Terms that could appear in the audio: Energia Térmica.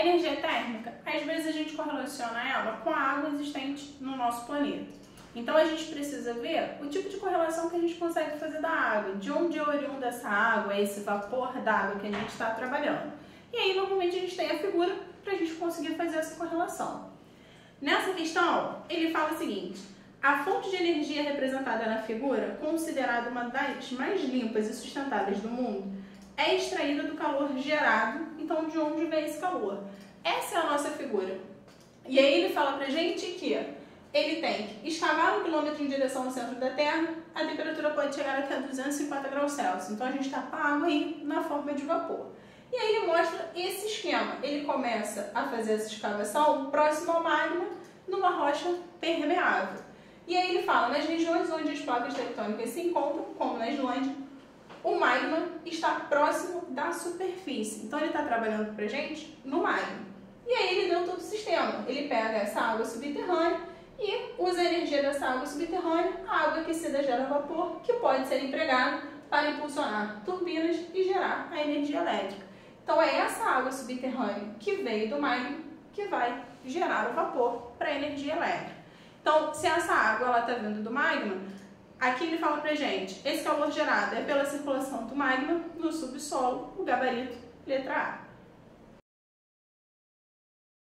A energia térmica, às vezes a gente correlaciona ela com a água existente no nosso planeta. Então a gente precisa ver o tipo de correlação que a gente consegue fazer da água, de onde é oriunda essa água, esse vapor d'água que a gente está trabalhando. E aí normalmente a gente tem a figura para a gente conseguir fazer essa correlação. Nessa questão, ele fala o seguinte: a fonte de energia representada na figura, considerada uma das mais limpas e sustentáveis do mundo, é extraída do calor gerado. Então, de onde vem esse calor? Essa é a nossa figura. E aí ele fala pra gente que ele tem que escavar 1 quilômetro em direção ao centro da Terra, a temperatura pode chegar até 250 graus Celsius. Então a gente está com a água aí na forma de vapor. E aí ele mostra esse esquema. Ele começa a fazer essa escavação próximo ao magma, numa rocha permeável. E aí ele fala, nas regiões onde as placas tectônicas se encontram, como na Islândia, o magma está próximo da superfície. Então ele está trabalhando pra gente no magma. E aí ele deu todo o sistema. Ele pega essa água subterrânea e usa a energia dessa água subterrânea. A água aquecida gera vapor que pode ser empregado para impulsionar turbinas e gerar a energia elétrica. Então é essa água subterrânea que veio do magma que vai gerar o vapor para a energia elétrica. Então, se essa água está vindo do magma, aqui ele fala pra gente, esse calor gerado é pela circulação do magma no subsolo, o gabarito, letra A.